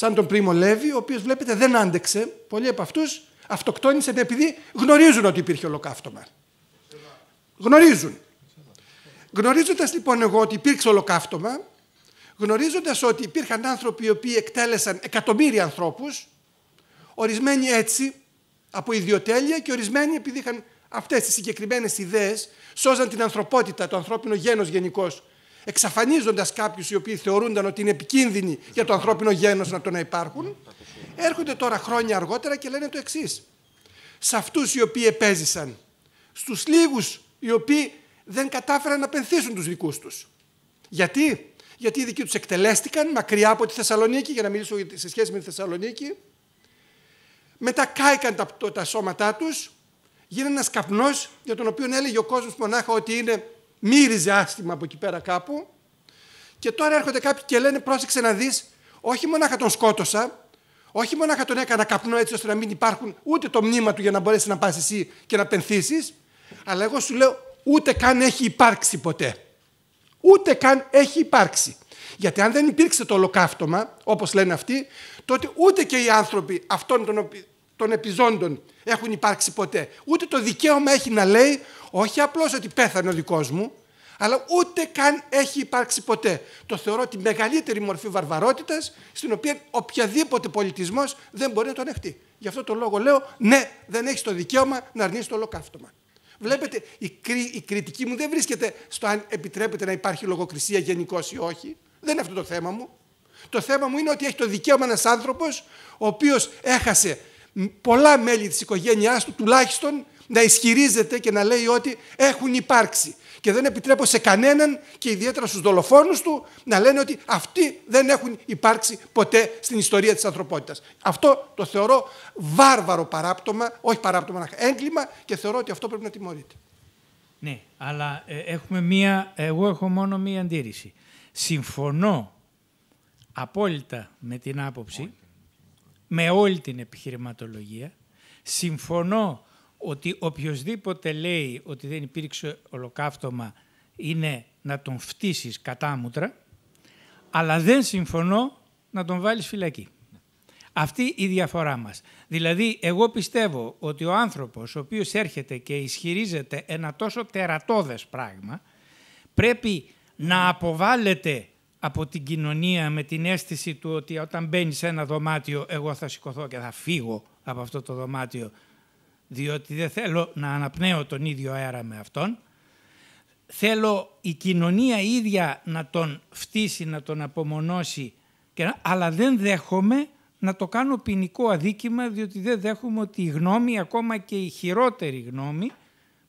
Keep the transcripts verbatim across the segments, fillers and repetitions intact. σαν τον Πρίμο Λέβι, ο οποίος βλέπετε δεν άντεξε. Πολλοί από αυτούς αυτοκτόνησαν επειδή γνωρίζουν ότι υπήρχε ολοκαύτωμα. Γνωρίζουν. Γνωρίζοντας λοιπόν εγώ ότι υπήρξε ολοκαύτωμα, γνωρίζοντας ότι υπήρχαν άνθρωποι οι οποίοι εκτέλεσαν εκατομμύρια ανθρώπους, ορισμένοι έτσι από ιδιοτέλεια και ορισμένοι επειδή είχαν αυτές τις συγκεκριμένες ιδέες, σώζαν την ανθρωπότητα, το ανθρώπινο γένος γενικώς, εξαφανίζοντας κάποιους οι οποίοι θεωρούνταν ότι είναι επικίνδυνοι για το ανθρώπινο γένος να το να υπάρχουν, έρχονται τώρα χρόνια αργότερα και λένε το εξής. Σε αυτούς οι οποίοι επέζησαν, στους λίγους οι οποίοι δεν κατάφεραν να πενθήσουν τους δικούς τους. Γιατί? Γιατί οι δικοί τους εκτελέστηκαν μακριά από τη Θεσσαλονίκη, για να μιλήσω σε σχέση με τη Θεσσαλονίκη. Μετά κάηκαν τα, τα σώματά τους, γίνανε ένας καπνός για τον οποίο έλεγε ο κόσμος μονάχα ότι είναι, μύριζε άσχημα από εκεί πέρα κάπου. Και τώρα έρχονται κάποιοι και λένε πρόσεξε να δεις, όχι μονάχα τον σκότωσα, όχι μονάχα τον έκανα καπνό έτσι ώστε να μην υπάρχουν ούτε το μνήμα του για να μπορέσει να πας εσύ και να πενθήσεις, αλλά εγώ σου λέω ούτε καν έχει υπάρξει ποτέ. Ούτε καν έχει υπάρξει. Γιατί αν δεν υπήρξε το ολοκαύτωμα, όπως λένε αυτοί, τότε ούτε και οι άνθρωποι αυτών των, των επιζώντων έχουν υπάρξει ποτέ. Ούτε το δικαίωμα έχει να λέει, όχι απλώς ότι πέθανε ο δικός μου, αλλά ούτε καν έχει υπάρξει ποτέ. Το θεωρώ τη μεγαλύτερη μορφή βαρβαρότητας, στην οποία οποιαδήποτε πολιτισμός δεν μπορεί να το ανεχτεί. Γι' αυτό το λόγο λέω, ναι, δεν έχεις το δικαίωμα να αρνείς το ολοκαύτωμα. Βλέπετε, η, κρι, η κριτική μου δεν βρίσκεται στο αν επιτρέπεται να υπάρχει λογοκρισία γενικώς ή όχι. Δεν είναι αυτό το θέμα μου. Το θέμα μου είναι ότι έχει το δικαίωμα ένας άνθρωπος, ο οποίος έχασε πολλά μέλη της οικογένειάς του, τουλάχιστον να ισχυρίζεται και να λέει ότι έχουν υπάρξει. Και δεν επιτρέπω σε κανέναν, και ιδιαίτερα στους δολοφόνους του, να λένε ότι αυτοί δεν έχουν υπάρξει ποτέ στην ιστορία της ανθρωπότητας. Αυτό το θεωρώ βάρβαρο παράπτωμα, όχι παράπτωμα, έγκλημα, και θεωρώ ότι αυτό πρέπει να τιμωρείται. Ναι, αλλά ε, έχουμε μία, εγώ έχω μόνο μία αντίρρηση. Συμφωνώ απόλυτα με την άποψη, με όλη την επιχειρηματολογία. Συμφωνώ ότι οποιοσδήποτε λέει ότι δεν υπήρξε ολοκαύτωμα είναι να τον φτύσεις κατάμουτρα, αλλά δεν συμφωνώ να τον βάλεις φυλακή. Αυτή η διαφορά μας. Δηλαδή, εγώ πιστεύω ότι ο άνθρωπος ο οποίος έρχεται και ισχυρίζεται ένα τόσο τερατώδες πράγμα πρέπει να αποβάλλεται από την κοινωνία με την αίσθηση του ότι όταν μπαίνει σε ένα δωμάτιο εγώ θα σηκωθώ και θα φύγω από αυτό το δωμάτιο διότι δεν θέλω να αναπνέω τον ίδιο αέρα με αυτόν. Θέλω η κοινωνία ίδια να τον φτύσει, να τον απομονώσει, αλλά δεν δέχομαι να το κάνω ποινικό αδίκημα, διότι δεν δέχομαι ότι η γνώμη, ακόμα και η χειρότερη γνώμη,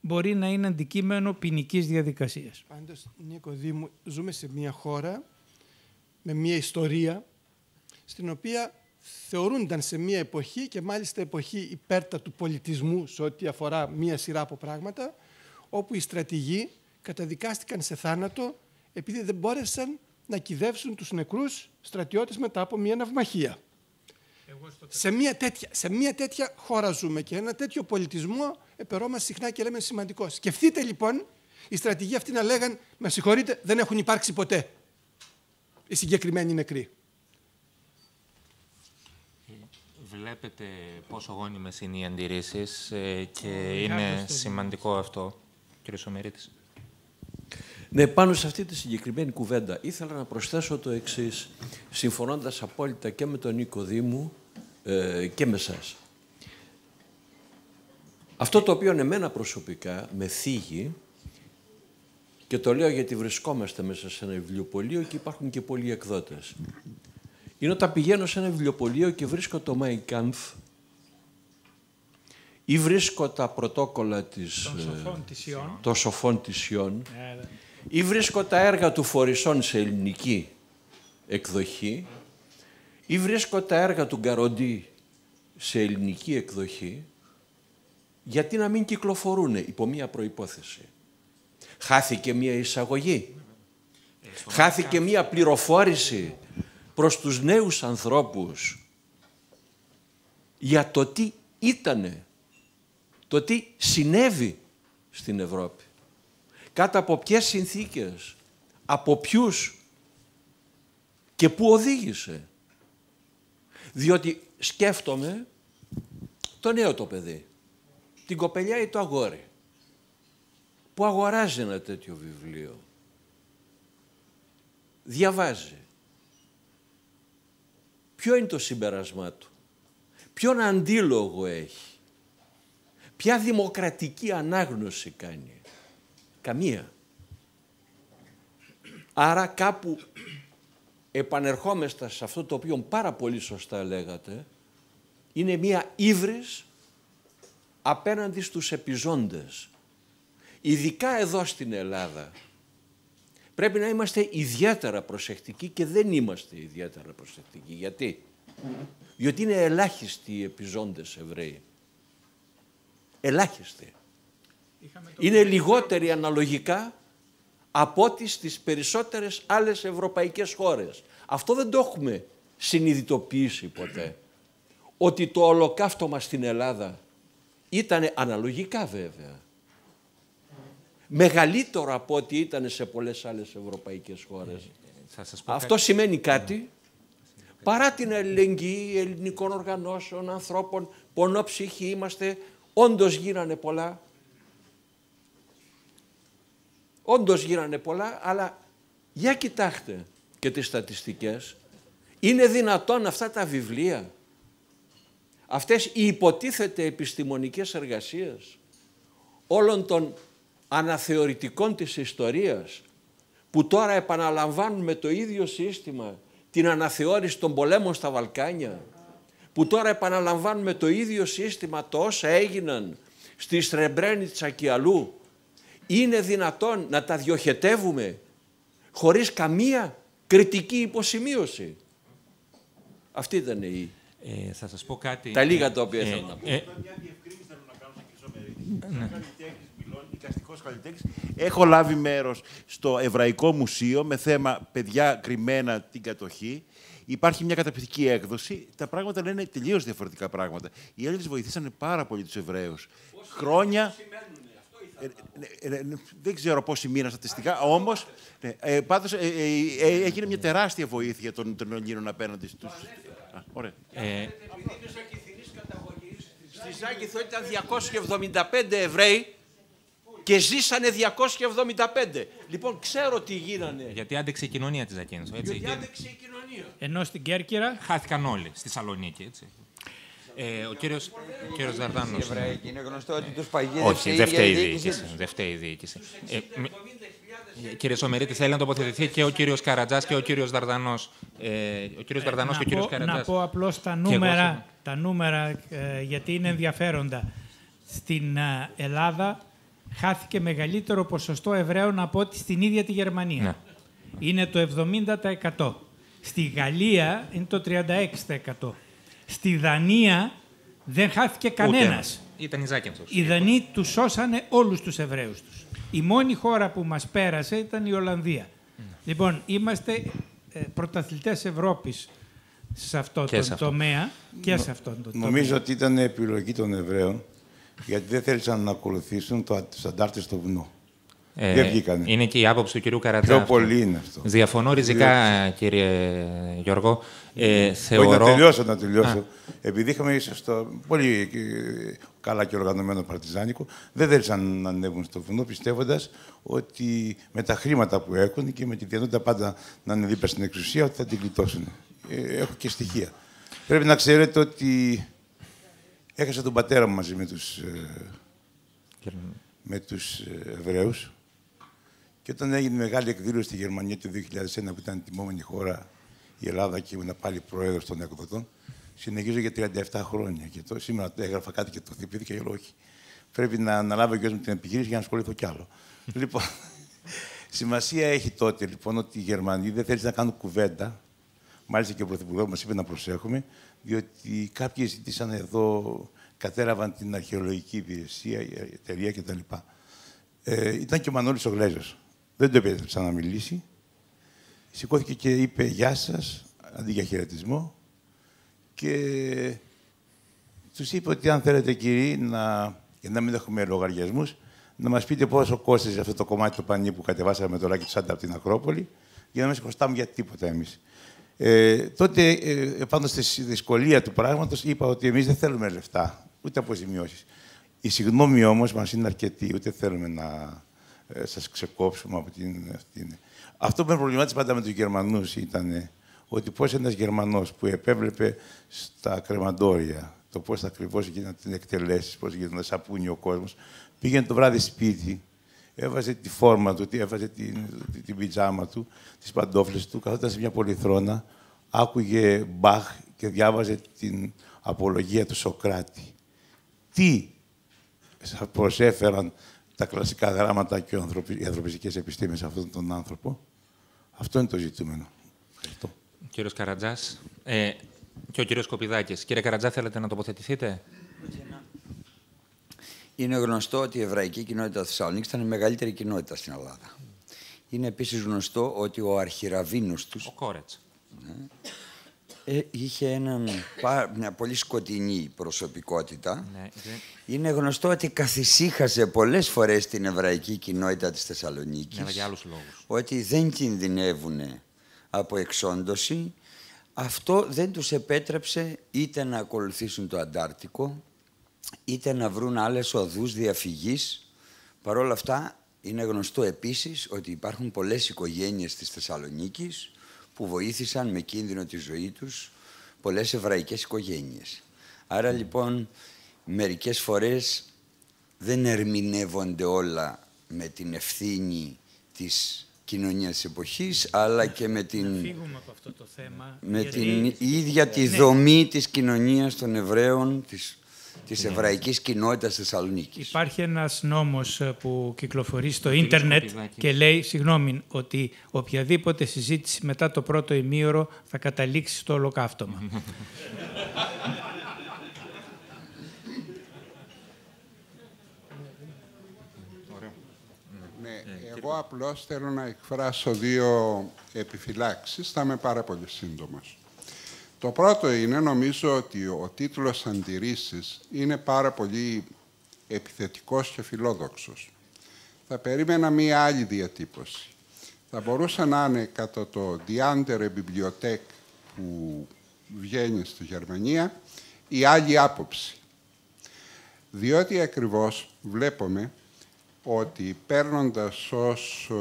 μπορεί να είναι αντικείμενο ποινικής διαδικασίας. Πάντως, Νίκο Δήμου, ζούμε σε μια χώρα με μια ιστορία στην οποία θεωρούνταν σε μια εποχή, και μάλιστα εποχή υπέρτα του πολιτισμού σε ό,τι αφορά μια σειρά από πράγματα, όπου οι στρατηγοί καταδικάστηκαν σε θάνατο επειδή δεν μπόρεσαν να κυδεύσουν τους νεκρούς στρατιώτες μετά από μια ναυμαχία. Σε μια, τέτοια, σε μια τέτοια χώρα ζούμε και ένα τέτοιο πολιτισμό επερώμαστε συχνά και λέμε σημαντικό. Σκεφτείτε λοιπόν οι στρατηγοί αυτοί να λέγαν «Με συγχωρείτε, δεν έχουν υπάρξει ποτέ οι συγκεκριμένοι νεκροί». Βλέπετε πόσο γόνιμες είναι οι αντιρρήσεις και είναι σημαντικό αυτό, κύριε Σωμερίτης. Ναι, πάνω σε αυτή τη συγκεκριμένη κουβέντα ήθελα να προσθέσω το εξής, συμφωνώντας απόλυτα και με τον Νίκο Δήμου ε, και με εσάς. Αυτό το οποίο εμένα προσωπικά με θίγει, και το λέω γιατί βρισκόμαστε μέσα σε ένα βιβλιοπωλείο και υπάρχουν και πολλοί εκδότες, είναι όταν πηγαίνω σε ένα βιβλιοπωλείο και βρίσκω το Mein Kampf ή βρίσκω τα πρωτόκολλα της, των σοφών της Ιών, yeah. ή βρίσκω τα έργα του Φορισών σε ελληνική εκδοχή, ή βρίσκω τα έργα του Γκαροντή σε ελληνική εκδοχή, γιατί να μην κυκλοφορούν υπό μία προϋπόθεση. Χάθηκε μία εισαγωγή, yeah. χάθηκε yeah. μία πληροφόρηση προς τους νέους ανθρώπους για το τι ήτανε, το τι συνέβη στην Ευρώπη, κάτω από ποιες συνθήκες, από ποιους και πού οδήγησε. Διότι σκέφτομαι το νέο το παιδί, την κοπελιά ή το αγόρι, που αγοράζει ένα τέτοιο βιβλίο, διαβάζει. Ποιο είναι το συμπέρασμά του, ποιον αντίλογο έχει, ποια δημοκρατική ανάγνωση κάνει? Καμία. Άρα κάπου επανερχόμεστα σε αυτό το οποίο πάρα πολύ σωστά λέγατε, είναι μία ύβρις απέναντι στους επιζώντες. Ειδικά εδώ στην Ελλάδα πρέπει να είμαστε ιδιαίτερα προσεκτικοί και δεν είμαστε ιδιαίτερα προσεκτικοί. Γιατί? Διότι είναι ελάχιστοι οι επιζώντες Εβραίοι. Ελάχιστοι. Είναι λιγότεροι αναλογικά από ό,τι στις περισσότερες άλλες ευρωπαϊκές χώρες. Αυτό δεν το έχουμε συνειδητοποιήσει ποτέ. Ότι το ολοκαύτωμα στην Ελλάδα ήταν αναλογικά βέβαια μεγαλύτερο από ό,τι ήταν σε πολλές άλλες ευρωπαϊκές χώρες. Θα σας πω, αυτό σημαίνει κάτι, παρά την αλληλεγγύη ελληνικών οργανώσεων, ανθρώπων, πονόψυχοι είμαστε, όντως γίνανε πολλά. Όντως γίνανε πολλά, αλλά για κοιτάξτε και τις στατιστικές. Είναι δυνατόν αυτά τα βιβλία, αυτές οι υποτίθεται επιστημονικές εργασίες όλων των αναθεωρητικών της ιστορίας, που τώρα επαναλαμβάνουν με το ίδιο σύστημα την αναθεώρηση των πολέμων στα Βαλκάνια, που τώρα επαναλαμβάνουν με το ίδιο σύστημα το όσα έγιναν στη Σρεμπρένιτσα και αλλού, είναι δυνατόν να τα διοχετεύουμε χωρίς καμία κριτική υποσημείωση? Αυτή ήταν η... Ε, θα σας πω κάτι... Τα λίγα τα οποία ε, θέλω να πω. Ε, ε, μια διευκρίνηση θέλω να κάνω στον Χρυσομερίδη. Ναι. Καλλιτέχνης Μιλών, οικαστικός καλλιτέχνης. Έχω λάβει μέρος στο Εβραϊκό Μουσείο με θέμα παιδιά κρυμμένα την κατοχή. Υπάρχει μια καταπληκτική έκδοση. Τα πράγματα λένε τελείως διαφορετικά πράγματα. Οι Έλληνες βοηθήσανε πάρα πολύ τους Εβραίους. Χρόνια... Δεν ξέρω πόσοι μήνα στατιστικά, όμως πάντως έγινε μια τεράστια βοήθεια των Ελλήνων απέναντι στους... Ωραία. Επειδή είμαι Ζακυνθινής καταγωγής, στη Ζάκυνθο ήταν διακόσιοι εβδομήντα πέντε Εβραίοι και ζήσανε διακόσιοι εβδομήντα πέντε. Λοιπόν, ξέρω τι γίνανε. Γιατί άντεξε η κοινωνία της Ζακύνθου. Γιατί άντεξε η κοινωνία. Ενώ στην Κέρκυρα χάθηκαν όλοι, στη Θεσσαλονίκη, έτσι. Ε, ο κύριος Δαρδάνος. Είναι γνωστό ότι τους παγίδευσε. Όχι, δεν φταίει η διοίκηση. Δε φταίει η διοίκηση. Ε, ε, κύριε Σομερίτη, θέλει να τοποθετηθεί και ο κύριος Καρατζάς και ο κύριος Δαρδανός. Ε, ο κύριος Δαρδανός ε, και ο κύριος Καρατζάς. Να πω απλώς τα νούμερα, εγώ... τα νούμερα ε, γιατί είναι ενδιαφέροντα. Στην ε, Ελλάδα χάθηκε μεγαλύτερο ποσοστό Εβραίων από ό,τι στην ίδια τη Γερμανία. Ναι. Είναι το εβδομήντα τοις εκατό. Στη Γαλλία είναι το τριάντα έξι τοις εκατό. Στη Δανία δεν χάθηκε κανένας. Ήταν η Ζάκυνθος. Οι Δανείοι τους σώσανε όλους τους Εβραίους τους. Η μόνη χώρα που μας πέρασε ήταν η Ολλανδία. Mm. Λοιπόν, είμαστε πρωταθλητές Ευρώπης σε αυτό το τομέα και σε αυτόν τον τομέα. Νομίζω ότι ήταν επιλογή των Εβραίων, γιατί δεν θέλησαν να ακολουθήσουν τους αντάρτες στο βουνό. Ε, δεν βγήκανε. Είναι και η άποψη του κυρίου Καρατζά. Πιο πολύ είναι αυτό. Διαφωνώ ριζικά, κύριε Γιώργο. Ε, θεωρώ... Όχι, να τελειώσω, να τελειώσω. Α. Επειδή είχαμε ίσως το πολύ καλά και οργανωμένο παρτιζάνικο, δεν θέλησαν να ανέβουν στο βουνό, πιστεύοντας ότι με τα χρήματα που έχουν και με τη δυνατότητα πάντα να είναι δίπλα στην εξουσία, ότι θα την γλιτώσουν. Ε, έχω και στοιχεία. Πρέπει να ξέρετε ότι έχασα τον πατέρα μου μαζί με τους, ε, με τους Εβραίους. Και όταν έγινε μεγάλη εκδήλωση στη Γερμανία το δύο χιλιάδες ένα, που ήταν τιμόμενη χώρα η Ελλάδα και ήμουν πάλι πρόεδρος των εκδοτών, συνεχίζω για τριάντα επτά χρόνια. Και το, σήμερα έγραφα κάτι και το θυμήθηκα, και λέω όχι. Πρέπει να αναλάβω και εγώ την επιχείρηση για να ασχοληθώ κι άλλο. Λοιπόν, σημασία έχει τότε λοιπόν ότι οι Γερμανοί δεν θέλησαν να κάνουν κουβέντα. Μάλιστα και ο Πρωθυπουργός μας είπε να προσέχουμε, διότι κάποιοι ζήτησαν εδώ, κατέραβαν την αρχαιολογική υπηρεσία, εταιρεία κτλ. Ε, ήταν και ο Μανώλης ο Γλέζος. Δεν το επέτρεψαν να μιλήσει. Σηκώθηκε και είπε «Γεια σας», αντί για χαιρετισμό. Και τους είπε ότι αν θέλετε, κύριοι, να... για να μην έχουμε λογαριασμούς, να μας πείτε πόσο κόστιζε αυτό το κομμάτι του πανί που κατεβάσαμε με το Λάκη Σάντα από την Ακρόπολη, για να μην σε κοστάμε για τίποτα εμείς. Ε, τότε, ε, πάνω στη δυσκολία του πράγματος, είπα ότι εμείς δεν θέλουμε λεφτά, ούτε αποζημιώσεις. Η συγγνώμη όμως μας είναι αρκετή, ούτε θέλουμε να ε, σας ξεκόψουμε από την... Αυτήν. Αυτό που με προβλημάτισε πάντα με τους Γερμανούς ήταν ότι πώς ένας Γερμανός που επέβλεπε στα κρεμαντόρια, το πώς ακριβώς γίνανε οι εκτελέσεις, πώς γίνανε σαπούνι ο κόσμος, πήγαινε το βράδυ σπίτι, έβαζε τη φόρμα του, έβαζε την, την πιτζάμα του, τις παντόφλες του, καθόταν σε μια πολυθρόνα, άκουγε Μπαχ και διάβαζε την απολογία του Σοκράτη. Τι προσέφεραν τα κλασικά γράμματα και οι ανθρωπιστικές επιστήμες σε αυτόν τον άνθρωπο. Αυτό είναι το ζητούμενο. Ο κύριος Καρατζάς ε, και ο κύριος Κοπιδάκης. Κύριε Καρατζά, θέλετε να τοποθετηθείτε. Είναι γνωστό ότι η εβραϊκή κοινότητα Θεσσαλονίκης ήταν η μεγαλύτερη κοινότητα στην Ελλάδα. Είναι επίσης γνωστό ότι ο αρχιραβίνος τους... Ο Κόρετς. Ναι, είχε έναν, μια πολύ σκοτεινή προσωπικότητα. Ναι. Είναι γνωστό ότι καθησύχασε πολλές φορές την εβραϊκή κοινότητα της Θεσσαλονίκης. Ναι, για άλλους λόγους. Ότι δεν κινδυνεύουν από εξόντωση. Αυτό δεν τους επέτρεψε είτε να ακολουθήσουν το Αντάρτικο, είτε να βρουν άλλες οδούς διαφυγής. Παρ' όλα αυτά, είναι γνωστό επίσης ότι υπάρχουν πολλές οικογένειες της Θεσσαλονίκης που βοήθησαν με κίνδυνο τη ζωή τους πολλές εβραϊκές οικογένειες. Άρα, λοιπόν, μερικές φορές δεν ερμηνεύονται όλα με την ευθύνη της κοινωνίας εποχής, αλλά και με την, να φύγουμε από αυτό το θέμα, με την η ίδια τη ναι. δομή της κοινωνίας των Εβραίων, της της εβραϊκής κοινότητας Θεσσαλονίκης. Υπάρχει ένας νόμος που κυκλοφορεί στο ίντερνετ και λέει, συγγνώμη, ότι οποιαδήποτε συζήτηση μετά το πρώτο ημίωρο θα καταλήξει στο ολοκαύτωμα. Ναι, εγώ απλώς θέλω να εκφράσω δύο επιφυλάξεις. Θα είμαι πάρα πολύ σύντομος. Το πρώτο είναι, νομίζω ότι ο τίτλος «Αντιρρήσεις» είναι πάρα πολύ επιθετικός και φιλόδοξος. Θα περίμενα μία άλλη διατύπωση. Θα μπορούσε να είναι κατά το «Die andere Bibliothek» που βγαίνει στη Γερμανία, η άλλη άποψη. Διότι ακριβώς βλέπουμε ότι παίρνοντας ως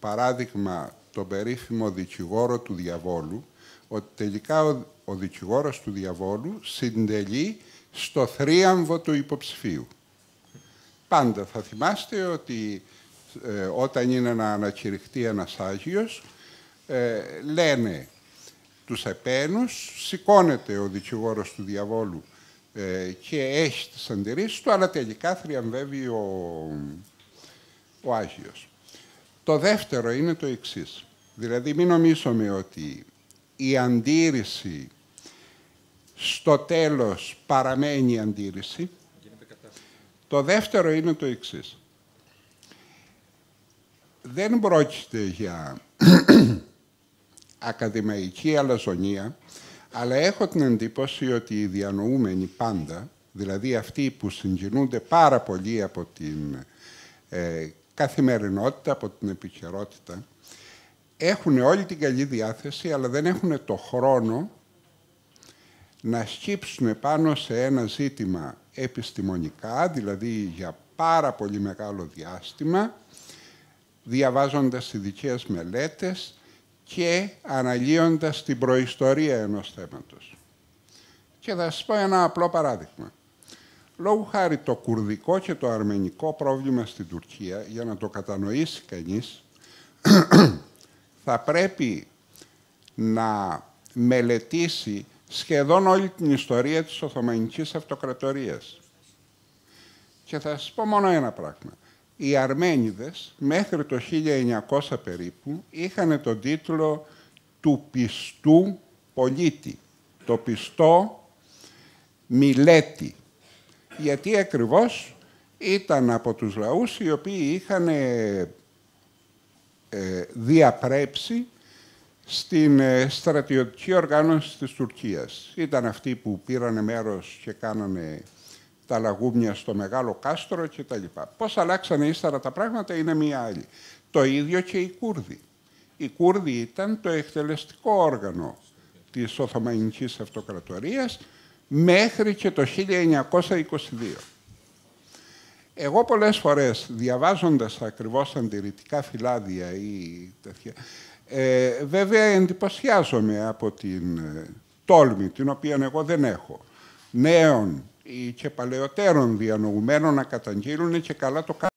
παράδειγμα τον περίφημο δικηγόρο του διαβόλου, ότι τελικά ο, ο δικηγόρος του διαβόλου συντελεί στο θρίαμβο του υποψηφίου. Πάντα θα θυμάστε ότι ε, όταν είναι να ανακηρυχτεί ένας Άγιος, ε, λένε τους επένους, σηκώνεται ο δικηγόρος του διαβόλου ε, και έχει τις αντιρρήσεις του, αλλά τελικά θριαμβεύει ο, ο Άγιος. Το δεύτερο είναι το εξής. Δηλαδή μην νομίζουμε ότι η αντίρρηση στο τέλος παραμένει αντίρρηση. Το δεύτερο είναι το εξής. Δεν πρόκειται για ακαδημαϊκή αλαζονία, αλλά έχω την εντύπωση ότι οι διανοούμενοι πάντα, δηλαδή αυτοί που συγκινούνται πάρα πολύ από την ε, καθημερινότητα, από την επικαιρότητα, έχουν όλη την καλή διάθεση, αλλά δεν έχουν το χρόνο να σκύψουν πάνω σε ένα ζήτημα επιστημονικά, δηλαδή για πάρα πολύ μεγάλο διάστημα, διαβάζοντας ειδικές μελέτες και αναλύοντας την προϊστορία ενός θέματος. Και θα σας πω ένα απλό παράδειγμα. Λόγου χάρη το κουρδικό και το αρμενικό πρόβλημα στην Τουρκία, για να το κατανοήσει κανείς, θα πρέπει να μελετήσει σχεδόν όλη την ιστορία της Οθωμανικής Αυτοκρατορίας. Και θα σας πω μόνο ένα πράγμα. Οι Αρμένιδες μέχρι το χίλια εννιακόσια περίπου είχαν τον τίτλο του πιστού πολίτη, το πιστό Μιλέτη. Γιατί ακριβώς ήταν από τους λαούς οι οποίοι είχαν διαπρέψει στην στρατιωτική οργάνωση της Τουρκίας. Ήταν αυτοί που πήρανε μέρος και κάνανε τα λαγούμια στο Μεγάλο Κάστρο κτλ. Πώς αλλάξανε ύστερα τα πράγματα είναι μία άλλη. Το ίδιο και οι Κούρδοι. οι Κούρδοι ήταν το εκτελεστικό όργανο της Οθωμανικής Αυτοκρατορίας μέχρι και το χίλια εννιακόσια είκοσι δύο. Εγώ πολλές φορές, διαβάζοντας ακριβώς αντιρρητικά φυλάδια ή τέτοια, ε, βέβαια εντυπωσιάζομαι από την τόλμη, την οποία εγώ δεν έχω, νέων και παλαιότερων διανοουμένων να καταγγείλουν και καλά το κάνουν.